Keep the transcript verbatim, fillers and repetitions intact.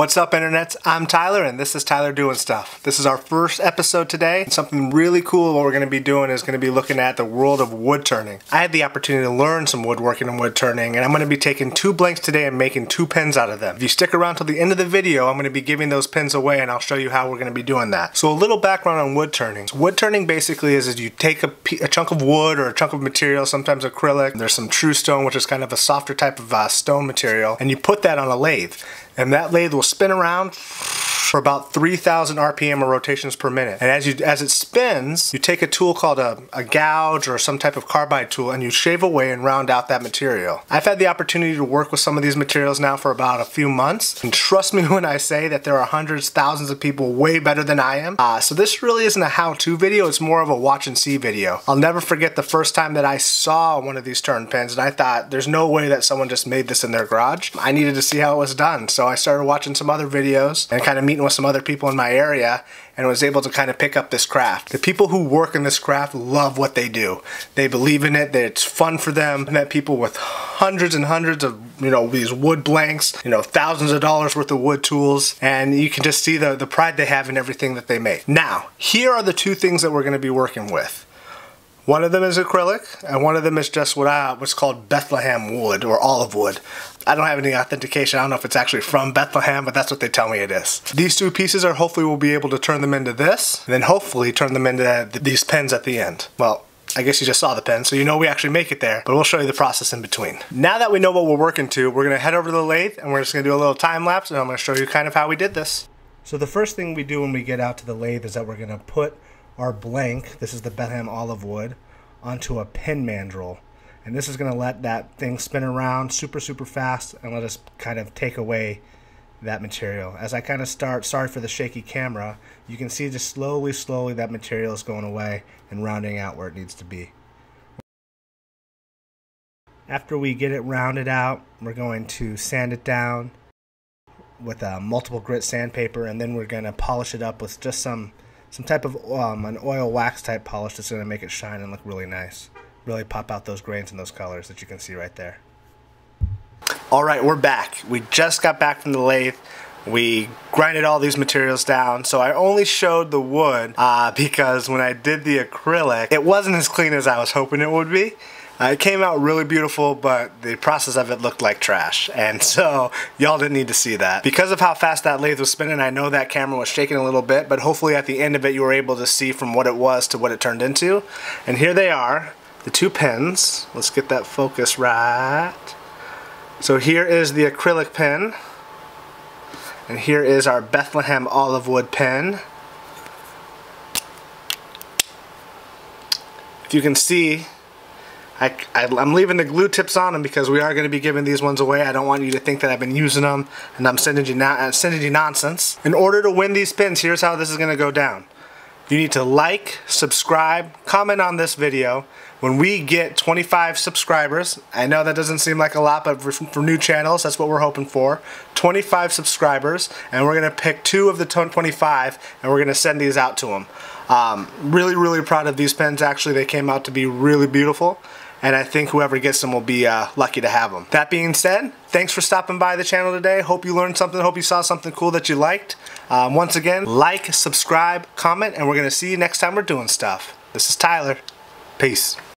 What's up, internets? I'm Tyler, and this is Tyler Doing Stuff. This is our first episode today. Something really cool what we're going to be doing is going to be looking at the world of wood turning. I had the opportunity to learn some woodworking and wood turning, and I'm going to be taking two blanks today and making two pins out of them. If you stick around till the end of the video, I'm going to be giving those pins away, and I'll show you how we're going to be doing that. So a little background on wood turning. So wood turning basically is, is you take a, a chunk of wood or a chunk of material, sometimes acrylic. There's some true stone, which is kind of a softer type of uh, stone material, and you put that on a lathe. And that lathe will spin around for about three thousand R P M or rotations per minute. And as you as it spins, you take a tool called a, a gouge or some type of carbide tool, and you shave away and round out that material. I've had the opportunity to work with some of these materials now for about a few months, and trust me when I say that there are hundreds, thousands of people way better than I am. Uh, so this really isn't a how-to video, it's more of a watch and see video. I'll never forget the first time that I saw one of these turn pins, and I thought, there's no way that someone just made this in their garage. I needed to see how it was done, so I started watching some other videos and kind of meeting with some other people in my area, and was able to kind of pick up this craft. The people who work in this craft love what they do. They believe in it, that it's fun for them. I met people with hundreds and hundreds of, you know, these wood blanks, you know, thousands of dollars worth of wood tools, and you can just see the, the pride they have in everything that they make. Now, here are the two things that we're going to be working with. One of them is acrylic, and one of them is just what I, what's called Bethlehem wood or olive wood. I don't have any authentication. I don't know if it's actually from Bethlehem, but that's what they tell me it is. These two pieces are hopefully we'll be able to turn them into this, and then hopefully turn them into these pins at the end. Well, I guess you just saw the pen, so you know we actually make it there, but we'll show you the process in between. Now that we know what we're working to, we're going to head over to the lathe, and we're just going to do a little time lapse, and I'm going to show you kind of how we did this. So the first thing we do when we get out to the lathe is that we're going to put our blank, this is the Bethlehem olive wood, onto a pin mandrel. And this is going to let that thing spin around super, super fast and let us kind of take away that material. As I kind of start, sorry for the shaky camera, you can see just slowly, slowly that material is going away and rounding out where it needs to be. After we get it rounded out, we're going to sand it down with a multiple grit sandpaper, and then we're going to polish it up with just some Some type of um, an oil wax type polish that's going to make it shine and look really nice. Really pop out those grains and those colors that you can see right there. All right, we're back. We just got back from the lathe. We grinded all these materials down, so I only showed the wood uh, because when I did the acrylic, it wasn't as clean as I was hoping it would be. Uh, it came out really beautiful, but the process of it looked like trash, and so y'all didn't need to see that. Because of how fast that lathe was spinning, I know that camera was shaking a little bit, but hopefully at the end of it you were able to see from what it was to what it turned into. And here they are, the two pins. Let's get that focus right. So here is the acrylic pin, and here is our Bethlehem olive wood pin. If you can see, I, I, I'm leaving the glue tips on them because we are going to be giving these ones away. I don't want you to think that I've been using them and I'm sending you, no, sending you nonsense. In order to win these pins, here's how this is going to go down. You need to like, subscribe, comment on this video. When we get twenty-five subscribers, I know that doesn't seem like a lot, but for, for new channels, that's what we're hoping for. twenty-five subscribers, and we're going to pick two of the twenty-five, and we're going to send these out to them. Um, really, really proud of these pins. Actually, they came out to be really beautiful. And I think whoever gets them will be uh, lucky to have them. That being said, thanks for stopping by the channel today. Hope you learned something. Hope you saw something cool that you liked. Um, once again, like, subscribe, comment, and we're going to see you next time we're doing stuff. This is Tyler. Peace.